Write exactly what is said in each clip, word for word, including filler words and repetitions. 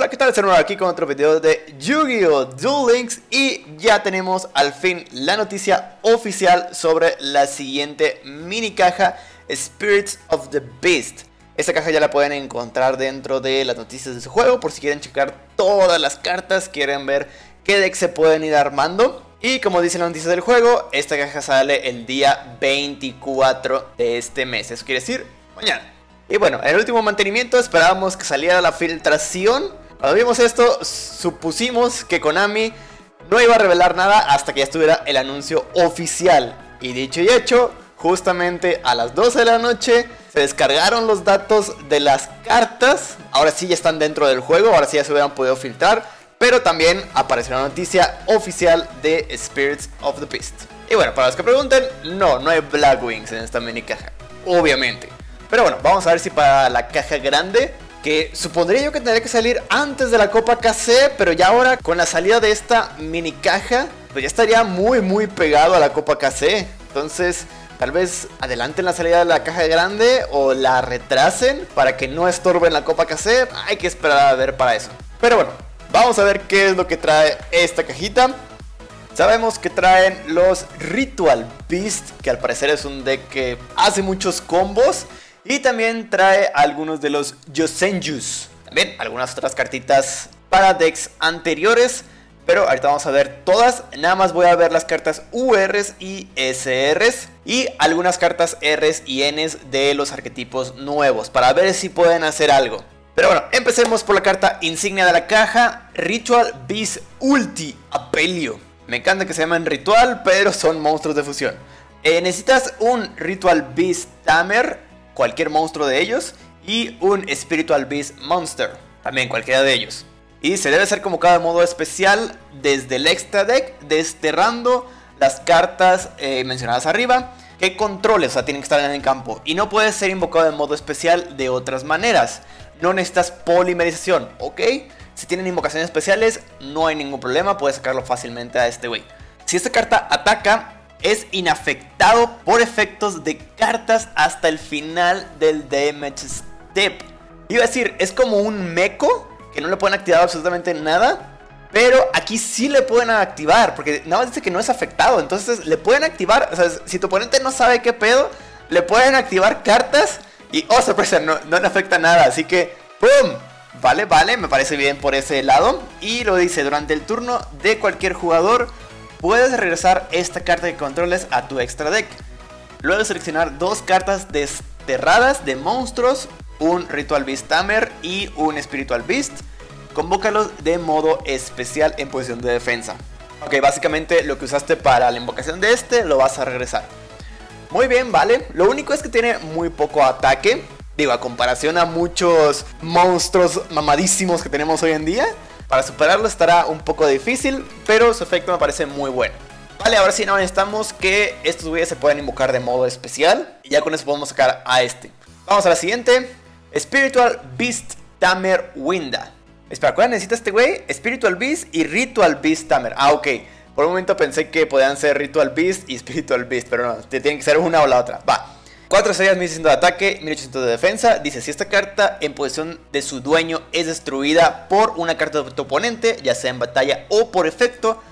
Hola, ¿qué tal? Estamos aquí con otro video de Yu-Gi-Oh Duel Links y ya tenemos al fin la noticia oficial sobre la siguiente mini caja Spirits of the Beast. Esta caja ya la pueden encontrar dentro de las noticias de su juego por si quieren checar todas las cartas, quieren ver qué deck se pueden ir armando. Y como dicen las noticias del juego, esta caja sale el día veinticuatro de este mes, eso quiere decir mañana. Y bueno, en el último mantenimiento esperábamos que saliera la filtración. Cuando vimos esto, supusimos que Konami no iba a revelar nada hasta que ya estuviera el anuncio oficial. Y dicho y hecho, justamente a las doce de la noche se descargaron los datos de las cartas. Ahora sí ya están dentro del juego, ahora sí ya se hubieran podido filtrar. Pero también apareció la noticia oficial de Spirits of the Beast. Y bueno, para los que pregunten, no, no hay Blackwings en esta mini caja, obviamente. Pero bueno, vamos a ver si para la caja grande, que supondría yo que tendría que salir antes de la Copa K C, pero ya ahora con la salida de esta mini caja, pues ya estaría muy muy pegado a la Copa K C. Entonces tal vez adelanten la salida de la caja grande o la retrasen para que no estorben la Copa K C. Hay que esperar a ver para eso. Pero bueno, vamos a ver qué es lo que trae esta cajita. Sabemos que traen los Ritual Beast, que al parecer es un deck que hace muchos combos. Y también trae algunos de los Yosenjus, también algunas otras cartitas para decks anteriores, pero ahorita vamos a ver todas. Nada más voy a ver las cartas U Rs y S Rs y algunas cartas Rs y Ns de los arquetipos nuevos para ver si pueden hacer algo. Pero bueno, empecemos por la carta insignia de la caja, Ritual Beast Ulti Apelio. Me encanta que se llamen Ritual, pero son monstruos de fusión. Eh, necesitas un Ritual Beast Tamer, cualquier monstruo de ellos, y un Spiritual Beast Monster, también cualquiera de ellos. Y se debe hacer como cada modo especial desde el extra deck, desterrando las cartas eh, mencionadas arriba que controles, o sea, tienen que estar en el campo. Y no puede ser invocado en modo especial de otras maneras. No necesitas polimerización, ¿ok? Si tienen invocaciones especiales, no hay ningún problema, puedes sacarlo fácilmente a este güey. Si esta carta ataca, es inafectado por efectos de cartas hasta el final del damage step. Iba a decir, es como un meco que no le pueden activar absolutamente nada, pero aquí sí le pueden activar, porque nada más dice que no es afectado. Entonces le pueden activar, o sea, si tu oponente no sabe qué pedo, le pueden activar cartas y, oh sorpresa, no, no le afecta nada. Así que, ¡pum! Vale, vale, me parece bien por ese lado. Y lo dice, durante el turno de cualquier jugador puedes regresar esta carta que controles a tu extra deck. Luego seleccionar dos cartas desterradas de monstruos, un Ritual Beast Tamer y un Spiritual Beast. Convócalos de modo especial en posición de defensa. Ok, básicamente lo que usaste para la invocación de este lo vas a regresar. Muy bien, vale. Lo único es que tiene muy poco ataque. Digo, a comparación a muchos monstruos mamadísimos que tenemos hoy en día, para superarlo estará un poco difícil, pero su efecto me parece muy bueno. Vale, ahora sí, no necesitamos que estos güeyes se puedan invocar de modo especial. Y ya con eso podemos sacar a este. Vamos a la siguiente. Spiritual Beast Tamer Winda. Espera, ¿cuál necesita este güey? Spiritual Beast y Ritual Beast Tamer. Ah, ok. Por un momento pensé que podían ser Ritual Beast y Spiritual Beast, pero no, tienen que ser una o la otra. Va. cuatro estrellas, mil seiscientos de ataque, mil ochocientos de defensa. Dice, si esta carta en posesión de su dueño es destruida por una carta de tu oponente, ya sea en batalla o por efecto,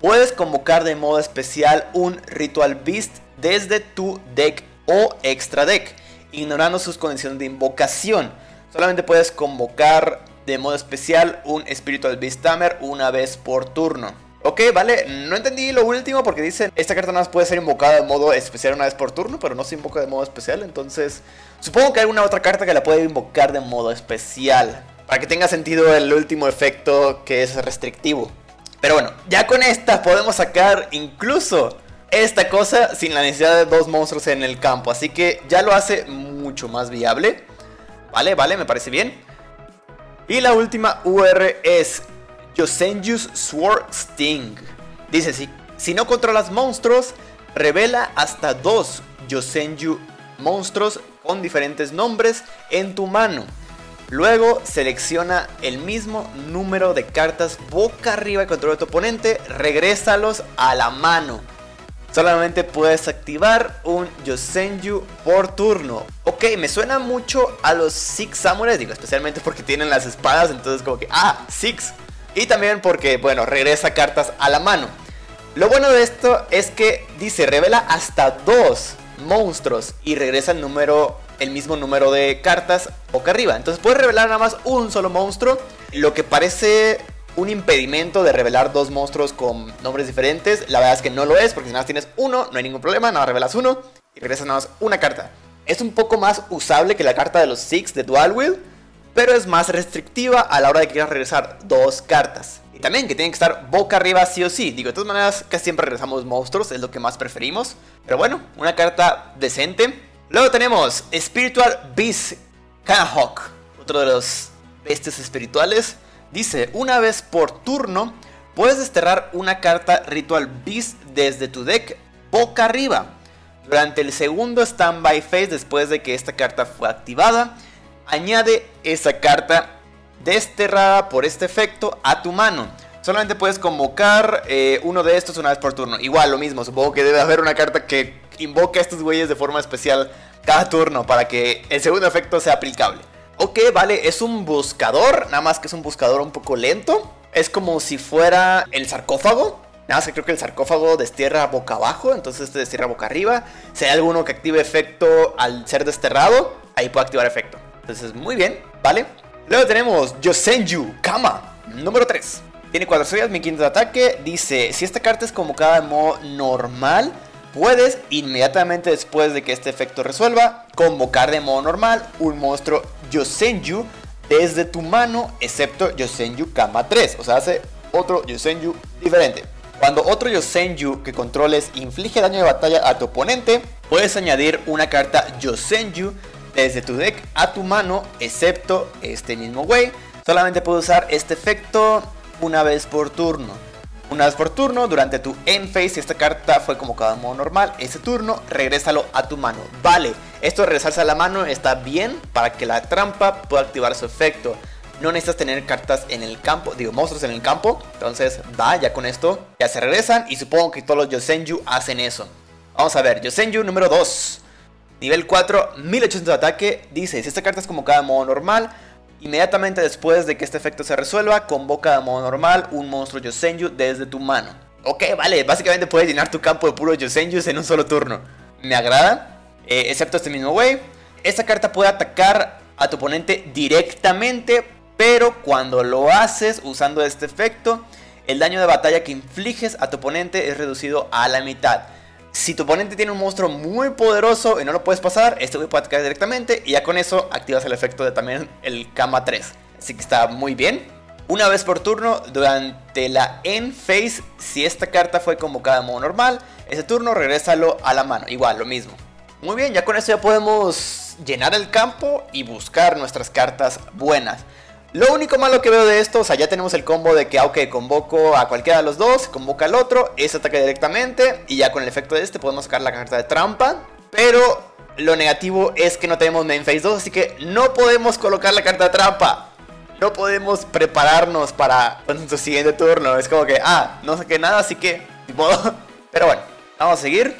puedes convocar de modo especial un Ritual Beast desde tu deck o extra deck, ignorando sus condiciones de invocación. Solamente puedes convocar de modo especial un Spiritual Beast Tamer una vez por turno. Ok, vale, no entendí lo último porque dicen, esta carta nada más puede ser invocada de modo especial una vez por turno, pero no se invoca de modo especial, entonces supongo que hay una otra carta que la puede invocar de modo especial, para que tenga sentido el último efecto que es restrictivo. Pero bueno, ya con esta podemos sacar incluso esta cosa sin la necesidad de dos monstruos en el campo, así que ya lo hace mucho más viable. Vale, vale, me parece bien. Y la última U R es Yosenju's Sword Sting. Dice, si, si no controlas monstruos, revela hasta dos Yosenju monstruos con diferentes nombres en tu mano. Luego selecciona el mismo número de cartas boca arriba y control de tu oponente, regrésalos a la mano. solamente puedes activar un Yosenju por turno. Ok, me suena mucho a los Six Samurai, digo, especialmente porque tienen las espadas, entonces como que, ah, Six. Y también porque, bueno, regresa cartas a la mano. Lo bueno de esto es que dice, revela hasta dos monstruos y regresa el número, el mismo número de cartas boca arriba. Entonces puedes revelar nada más un solo monstruo, lo que parece un impedimento de revelar dos monstruos con nombres diferentes. La verdad es que no lo es, porque si nada más tienes uno, no hay ningún problema, nada más revelas uno y regresas nada más una carta. Es un poco más usable que la carta de los Six de Dual Will, pero es más restrictiva a la hora de que quieras regresar dos cartas. Y también que tienen que estar boca arriba sí o sí. Digo, de todas maneras casi siempre regresamos monstruos, es lo que más preferimos. Pero bueno, una carta decente. Luego tenemos Spiritual Beast Canahawk, otro de los bestias espirituales. Dice, una vez por turno, puedes desterrar una carta Ritual Beast desde tu deck boca arriba. Durante el segundo standby phase, después de que esta carta fue activada, añade esa carta desterrada por este efecto a tu mano. Solamente puedes convocar eh, uno de estos una vez por turno. Igual, lo mismo, supongo que debe haber una carta que invoque a estos güeyes de forma especial cada turno para que el segundo efecto sea aplicable. Ok, vale, es un buscador, nada más que es un buscador un poco lento. Es como si fuera el sarcófago. Nada más que creo que el sarcófago destierra boca abajo, entonces este destierra boca arriba. Si hay alguno que active efecto al ser desterrado, ahí puede activar efecto. Entonces, muy bien, vale. Luego tenemos Yosenju Kama, número tres. Tiene cuatro estrellas, mi quinto de ataque. Dice, si esta carta es convocada de modo normal, puedes, inmediatamente después de que este efecto resuelva, convocar de modo normal un monstruo Yosenju desde tu mano, excepto Yosenju Kama tres. O sea, hace otro Yosenju diferente. Cuando otro Yosenju que controles inflige daño de batalla a tu oponente, puedes añadir una carta Yosenju desde tu deck a tu mano, excepto este mismo güey. Solamente puedes usar este efecto una vez por turno. Una vez por turno, durante tu end phase, si esta carta fue convocada en modo normal, ese turno, regrésalo a tu mano. Vale, esto de regresarse a la mano está bien para que la trampa pueda activar su efecto. No necesitas tener cartas en el campo, digo, monstruos en el campo. Entonces, va, ya con esto, ya se regresan y supongo que todos los Yosenju hacen eso. Vamos a ver, Yosenju número dos. Nivel cuatro, mil ochocientos de ataque. Dice, si esta carta es convocada en modo normal, inmediatamente después de que este efecto se resuelva, convoca de modo normal un monstruo Yosenju desde tu mano. Ok, vale, básicamente puedes llenar tu campo de puros Yosenjus en un solo turno. Me agrada, eh, excepto este mismo güey. Esta carta puede atacar a tu oponente directamente, pero cuando lo haces usando este efecto, el daño de batalla que infliges a tu oponente es reducido a la mitad. Si tu oponente tiene un monstruo muy poderoso y no lo puedes pasar, este güey puede atacar directamente y ya con eso activas el efecto de también el Kama tres. Así que está muy bien. Una vez por turno, durante la end phase, si esta carta fue convocada en modo normal, ese turno regrésalo a la mano. Igual, lo mismo. Muy bien, ya con eso ya podemos llenar el campo y buscar nuestras cartas buenas. Lo único malo que veo de esto, o sea, ya tenemos el combo de que, ok, convoco a cualquiera de los dos, convoca al otro, ese ataca directamente y ya con el efecto de este podemos sacar la carta de trampa. Pero lo negativo es que no tenemos main phase dos, así que no podemos colocar la carta de trampa. No podemos prepararnos para nuestro siguiente turno, es como que, ah, no saqué nada, así que, ni modo. Pero bueno, vamos a seguir.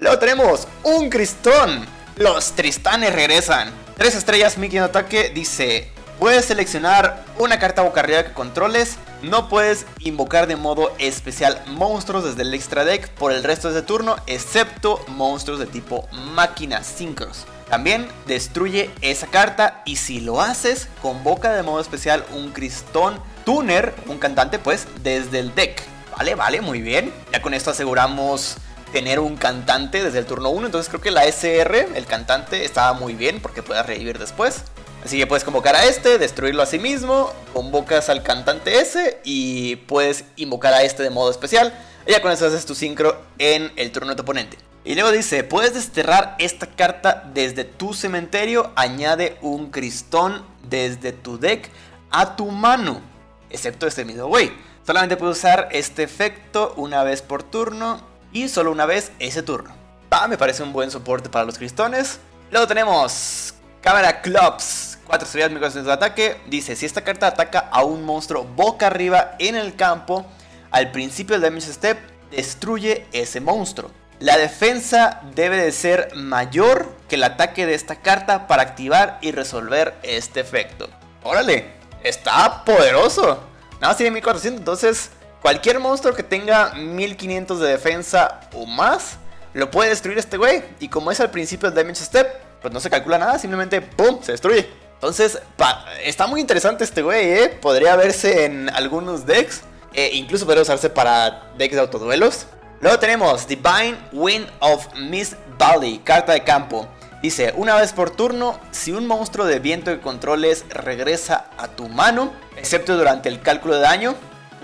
Luego tenemos un Cristón, los Tristanes regresan. Tres estrellas, Mickey en ataque, dice... Puedes seleccionar una carta boca arriba que controles, no puedes invocar de modo especial monstruos desde el extra deck por el resto de este turno, excepto monstruos de tipo máquina Synchros. También destruye esa carta y si lo haces, convoca de modo especial un Cristón Tuner, un cantante pues, desde el deck. Vale, vale, muy bien. Ya con esto aseguramos tener un cantante desde el turno uno, entonces creo que la S R, el cantante, estaba muy bien porque puedes revivir después. Así que puedes convocar a este, destruirlo a sí mismo, convocas al cantante ese y puedes invocar a este de modo especial. Y ya con eso haces tu sincro en el turno de tu oponente. Y luego dice, puedes desterrar esta carta desde tu cementerio, añade un Cristón desde tu deck a tu mano. Excepto este mismo güey. Solamente puedes usar este efecto una vez por turno y solo una vez ese turno. Ah, me parece un buen soporte para los Cristones. Luego tenemos... Cámara Clops, cuatro estrellas, mil cuatrocientos de ataque. Dice, si esta carta ataca a un monstruo boca arriba en el campo, al principio del damage step, destruye ese monstruo. La defensa debe de ser mayor que el ataque de esta carta para activar y resolver este efecto. ¡Órale! ¡Está poderoso! Nada más tiene mil cuatrocientos, entonces cualquier monstruo que tenga mil quinientos de defensa o más lo puede destruir este güey. Y como es al principio del Damage Step, pues no se calcula nada, simplemente ¡pum! Se destruye. Entonces, pa, está muy interesante este güey, ¿eh? Podría verse en algunos decks. Eh, incluso podría usarse para decks de autoduelos. Luego tenemos Divine Wind of Mist Valley, carta de campo. Dice, una vez por turno, si un monstruo de viento que controles regresa a tu mano, excepto durante el cálculo de daño,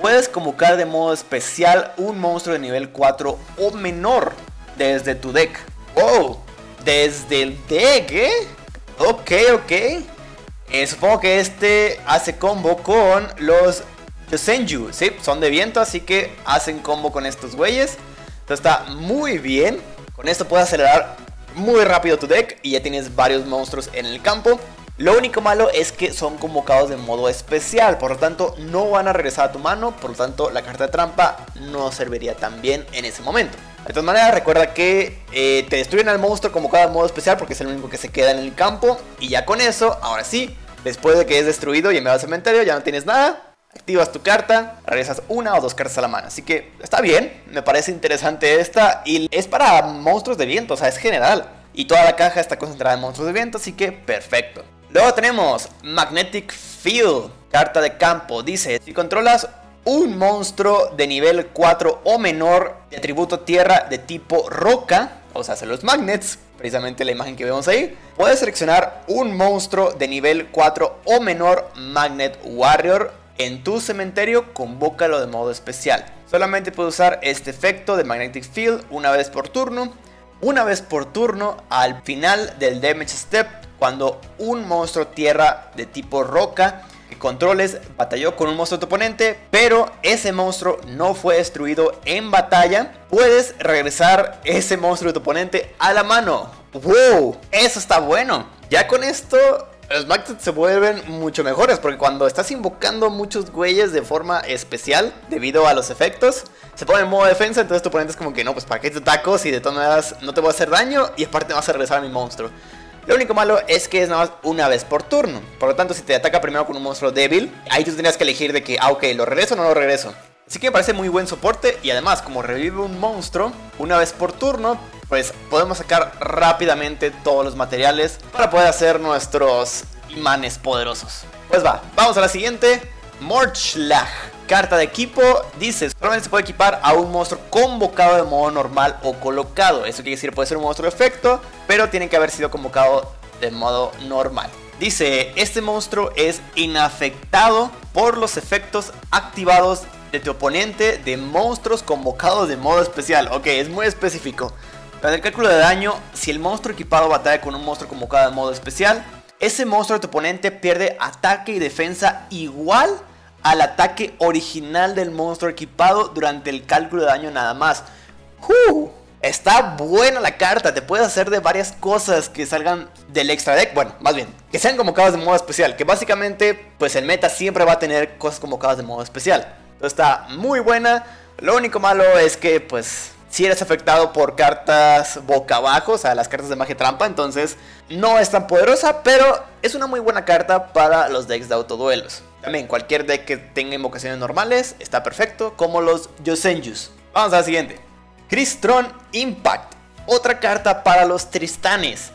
puedes convocar de modo especial un monstruo de nivel cuatro o menor desde tu deck. ¡Wow! Desde el deck, ¿eh? Ok, ok. Eh, supongo que este hace combo con los Yosenju, ¿sí? Son de viento, así que hacen combo con estos güeyes. Entonces está muy bien. Con esto puedes acelerar muy rápido tu deck y ya tienes varios monstruos en el campo. Lo único malo es que son convocados de modo especial, por lo tanto no van a regresar a tu mano, por lo tanto la carta de trampa no serviría tan bien en ese momento. De todas maneras, recuerda que eh, te destruyen al monstruo convocado de modo especial porque es el único que se queda en el campo. Y ya con eso, ahora sí, después de que es destruido y enviado al cementerio, ya no tienes nada. Activas tu carta, regresas una o dos cartas a la mano. Así que está bien, me parece interesante esta. Y es para monstruos de viento, o sea, es general. Y toda la caja está concentrada en monstruos de viento, así que perfecto. Luego tenemos Magnetic Field, carta de campo. Dice, si controlas un monstruo de nivel cuatro o menor de atributo tierra de tipo roca, o sea, son los magnets, precisamente la imagen que vemos ahí, puedes seleccionar un monstruo de nivel cuatro o menor Magnet Warrior en tu cementerio, convócalo de modo especial. Solamente puedes usar este efecto de Magnetic Field una vez por turno. Una vez por turno al final del Damage Step, cuando un monstruo tierra de tipo roca que controles batalló con un monstruo de tu oponente, pero ese monstruo no fue destruido en batalla, puedes regresar ese monstruo de tu oponente a la mano. ¡Wow! Eso está bueno. Ya con esto los magnets se vuelven mucho mejores, porque cuando estás invocando muchos güeyes de forma especial, debido a los efectos, se pone en modo defensa, entonces tu oponente es como que no, pues para qué te ataco si de todas maneras no te voy a hacer daño y aparte vas a regresar a mi monstruo. Lo único malo es que es nada más una vez por turno, por lo tanto si te ataca primero con un monstruo débil, ahí tú tendrías que elegir de que, ah ok, lo regreso o no lo regreso. Así que me parece muy buen soporte y además como revive un monstruo una vez por turno, pues podemos sacar rápidamente todos los materiales para poder hacer nuestros imanes poderosos. Pues va, vamos a la siguiente. Morchlag, carta de equipo. Dice, solamente se puede equipar a un monstruo convocado de modo normal o colocado. Eso quiere decir, puede ser un monstruo de efecto, pero tiene que haber sido convocado de modo normal. Dice, este monstruo es inafectado por los efectos activados de tu oponente de monstruos convocados de modo especial. Ok, es muy específico. Para el cálculo de daño, si el monstruo equipado batalla con un monstruo convocado de modo especial, ese monstruo de tu oponente pierde ataque y defensa igual al ataque original del monstruo equipado durante el cálculo de daño nada más. ¡Uh! Está buena la carta, te puedes hacer de varias cosas que salgan del extra deck. Bueno, más bien, que sean convocadas de modo especial, que básicamente, pues el meta siempre va a tener cosas convocadas de modo especial. Entonces está muy buena. Lo único malo es que, pues, si eres afectado por cartas boca abajo, o sea, las cartas de magia trampa, entonces no es tan poderosa, pero es una muy buena carta para los decks de autoduelos. También cualquier deck que tenga invocaciones normales está perfecto, como los Yosenjus. Vamos a la siguiente. Cristron Impact, otra carta para los Tristanes.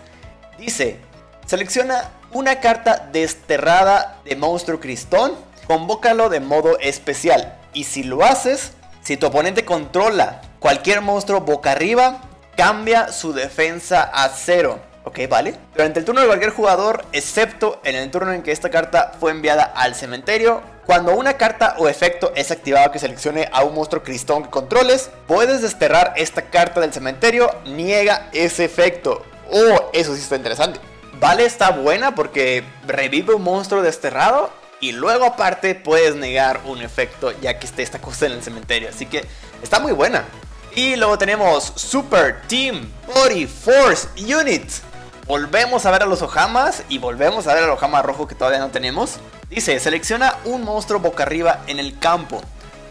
Dice, selecciona una carta desterrada de monstruo Cristón, convócalo de modo especial, y si lo haces, si tu oponente controla cualquier monstruo boca arriba, cambia su defensa a cero. Ok, vale. Durante el turno de cualquier jugador, excepto en el turno en que esta carta fue enviada al cementerio, cuando una carta o efecto es activado que seleccione a un monstruo cristón que controles, puedes desterrar esta carta del cementerio, niega ese efecto. Oh, eso sí está interesante. Vale, está buena porque revive un monstruo desterrado y luego aparte puedes negar un efecto ya que esté esta cosa en el cementerio. Así que está muy buena. Y luego tenemos Super Team Body Force Unit. Volvemos a ver a los Ojamas y volvemos a ver al Ojama Rojo que todavía no tenemos. Dice, selecciona un monstruo boca arriba en el campo.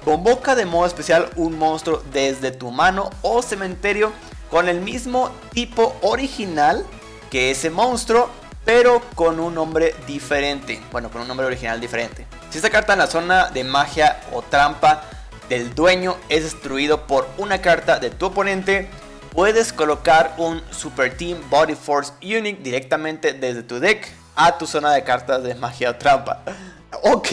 Convoca de modo especial un monstruo desde tu mano o cementerio con el mismo tipo original que ese monstruo, pero con un nombre diferente. Bueno, con un nombre original diferente. Si esta carta en la zona de magia o trampa del dueño es destruido por una carta de tu oponente, puedes colocar un Super Team Body Force Unit directamente desde tu deck a tu zona de cartas de magia o trampa. Ok,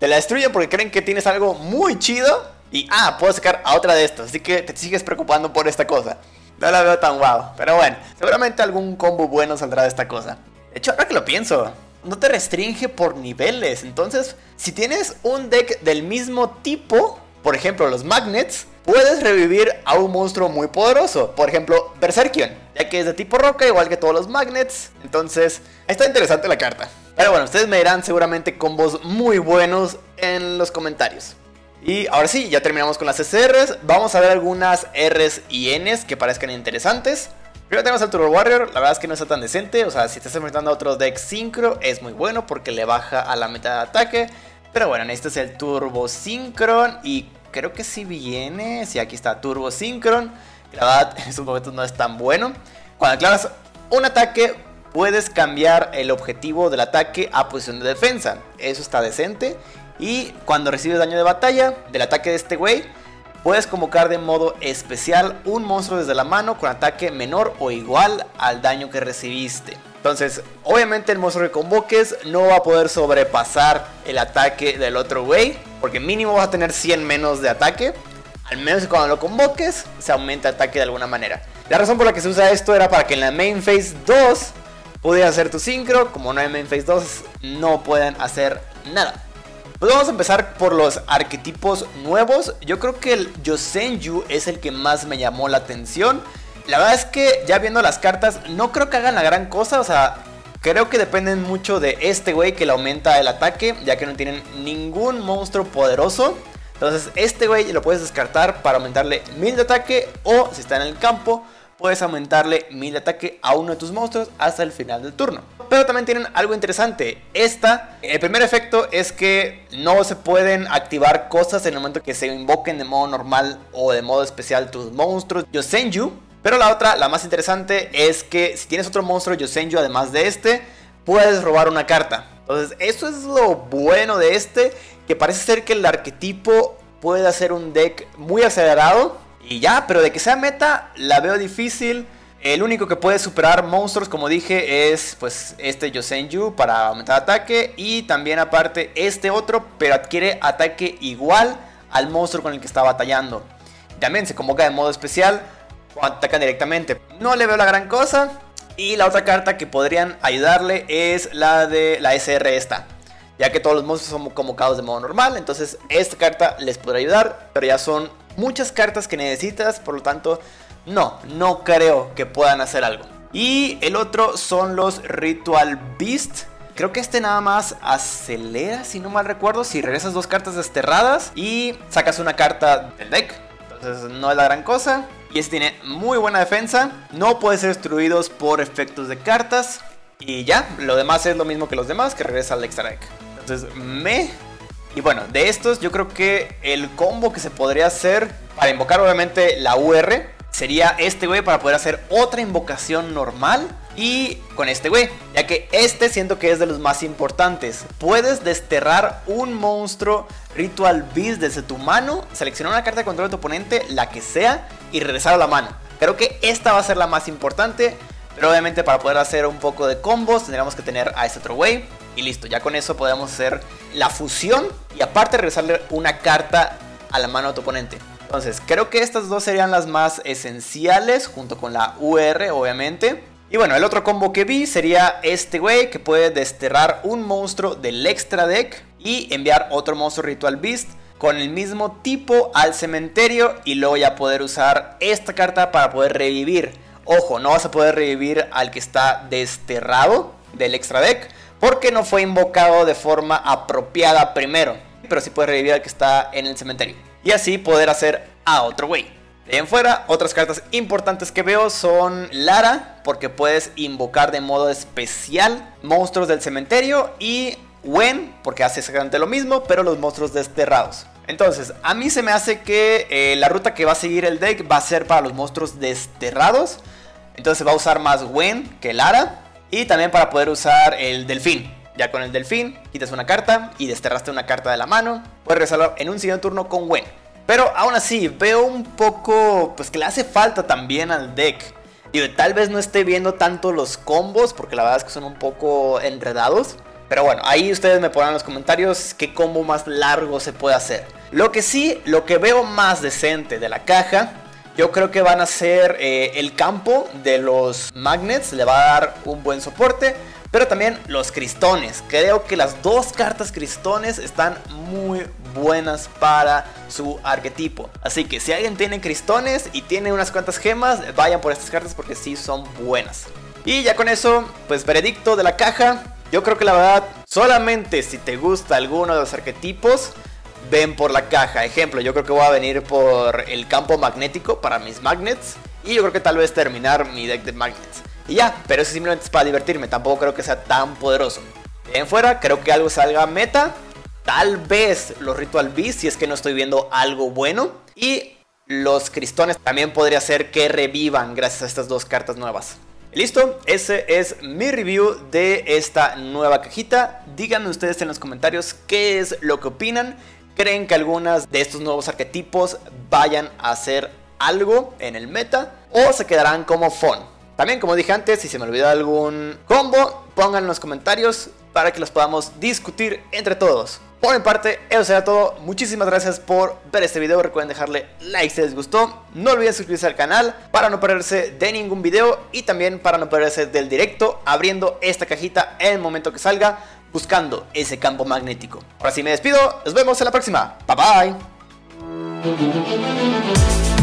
te la destruyen porque creen que tienes algo muy chido. Y ah, puedo sacar a otra de estas, así que te sigues preocupando por esta cosa. No la veo tan guau, pero bueno, seguramente algún combo bueno saldrá de esta cosa. De hecho, ahora que lo pienso, no te restringe por niveles. Entonces, si tienes un deck del mismo tipo, por ejemplo los Magnets, puedes revivir a un monstruo muy poderoso, por ejemplo Berserkion, ya que es de tipo roca, igual que todos los Magnets. Entonces, está interesante la carta. Pero bueno, ustedes me dirán seguramente combos muy buenos en los comentarios. Y ahora sí, ya terminamos con las C C Rs. Vamos a ver algunas Rs y Ns que parezcan interesantes. Primero tenemos al Turbo Warrior. La verdad es que no está tan decente. O sea, si estás enfrentando a otros decks Synchro, es muy bueno porque le baja a la mitad de ataque. Pero bueno, este es el Turbo Synchron. Y creo que sí viene. Sí, aquí está Turbo Synchron. La verdad, en estos momentos no es tan bueno. Cuando aclaras un ataque, puedes cambiar el objetivo del ataque a posición de defensa. Eso está decente. Y cuando recibes daño de batalla del ataque de este güey, puedes convocar de modo especial un monstruo desde la mano con ataque menor o igual al daño que recibiste. Entonces, obviamente el monstruo que convoques no va a poder sobrepasar el ataque del otro güey, porque mínimo vas a tener cien menos de ataque. Al menos que cuando lo convoques se aumenta el ataque de alguna manera. La razón por la que se usa esto era para que en la main phase dos pudieras hacer tu Synchro. Como no hay main phase dos, no pueden hacer nada. Pues vamos a empezar por los arquetipos nuevos. Yo creo que el Yosenju es el que más me llamó la atención. La verdad es que ya viendo las cartas no creo que hagan la gran cosa. O sea, creo que dependen mucho de este güey que le aumenta el ataque, ya que no tienen ningún monstruo poderoso. Entonces este güey lo puedes descartar para aumentarle mil de ataque, o si está en el campo puedes aumentarle mil de ataque a uno de tus monstruos hasta el final del turno. Pero también tienen algo interesante. Esta, el primer efecto es que no se pueden activar cosas en el momento que se invoquen de modo normal o de modo especial tus monstruos Yosenju. Pero la otra, la más interesante, es que si tienes otro monstruo Yosenju además de este, puedes robar una carta. Entonces eso es lo bueno de este, que parece ser que el arquetipo puede hacer un deck muy acelerado. Y ya, pero de que sea meta, la veo difícil. El único que puede superar monstruos, como dije, es pues este Yosenju para aumentar ataque. Y también aparte este otro, pero adquiere ataque igual al monstruo con el que está batallando. También se convoca de modo especial cuando atacan directamente. No le veo la gran cosa. Y la otra carta que podrían ayudarle es la de la S R esta, ya que todos los monstruos son convocados de modo normal. Entonces esta carta les podrá ayudar, pero ya son muchas cartas que necesitas, por lo tanto no, no creo que puedan hacer algo. Y el otro son los Ritual Beast. Creo que este nada más acelera, si no mal recuerdo, si regresas dos cartas desterradas y sacas una carta del deck. Entonces no es la gran cosa. Y este tiene muy buena defensa, no puede ser destruidos por efectos de cartas. Y ya, lo demás es lo mismo que los demás, que regresa al extra deck. Entonces me... Y bueno, de estos yo creo que el combo que se podría hacer para invocar obviamente la U R sería este güey, para poder hacer otra invocación normal y con este güey, ya que este siento que es de los más importantes. Puedes desterrar un monstruo Ritual Beast desde tu mano, seleccionar una carta de control de tu oponente, la que sea, y regresar a la mano. Creo que esta va a ser la más importante, pero obviamente para poder hacer un poco de combos tendríamos que tener a este otro güey. Y listo, ya con eso podemos hacer la fusión y aparte regresarle una carta a la mano de tu oponente. Entonces creo que estas dos serían las más esenciales, junto con la U R obviamente. Y bueno, el otro combo que vi sería este güey, que puede desterrar un monstruo del extra deck y enviar otro monstruo Ritual Beast con el mismo tipo al cementerio, y luego ya poder usar esta carta para poder revivir. Ojo, no vas a poder revivir al que está desterrado del extra deck, porque no fue invocado de forma apropiada primero. Pero sí puede revivir al que está en el cementerio. Y así poder hacer a otro güey. De ahí en fuera, otras cartas importantes que veo son Lara, porque puedes invocar de modo especial monstruos del cementerio. Y Wen, porque hace exactamente lo mismo, pero los monstruos desterrados. Entonces, a mí se me hace que eh, la ruta que va a seguir el deck va a ser para los monstruos desterrados. Entonces va a usar más Gwen que Lara. Y también para poder usar el Delfín. Ya con el Delfín quitas una carta y desterraste una carta de la mano. Puedes regresarlo en un siguiente turno con Gwen. Pero aún así veo un poco pues que le hace falta también al deck. Digo, tal vez no esté viendo tanto los combos porque la verdad es que son un poco enredados. Pero bueno, ahí ustedes me ponen en los comentarios qué combo más largo se puede hacer. Lo que sí, lo que veo más decente de la caja, yo creo que van a ser eh, el campo de los magnets, le va a dar un buen soporte. Pero también los cristones, creo que las dos cartas cristones están muy buenas para su arquetipo. Así que si alguien tiene cristones y tiene unas cuantas gemas, vayan por estas cartas porque sí son buenas. Y ya con eso, pues veredicto de la caja. Yo creo que la verdad, solamente si te gusta alguno de los arquetipos, ven por la caja. Ejemplo, yo creo que voy a venir por el campo magnético para mis magnets. Y yo creo que tal vez terminar mi deck de magnets. Y ya, pero eso simplemente es para divertirme, tampoco creo que sea tan poderoso. De en fuera, creo que algo salga meta. Tal vez los Ritual Beast, si es que no estoy viendo algo bueno. Y los cristones también podría ser que revivan gracias a estas dos cartas nuevas. Listo, ese es mi review de esta nueva cajita. Díganme ustedes en los comentarios qué es lo que opinan. ¿Creen que algunas de estos nuevos arquetipos vayan a hacer algo en el meta? ¿O se quedarán como fun? También, como dije antes, si se me olvidó algún combo, pónganlo en los comentarios para que los podamos discutir entre todos. Por mi parte, eso será todo. Muchísimas gracias por ver este video. Recuerden dejarle like si les gustó. No olviden suscribirse al canal para no perderse de ningún video. Y también para no perderse del directo, abriendo esta cajita en el momento que salga, buscando ese campo magnético. Ahora sí me despido. Nos vemos en la próxima. Bye bye.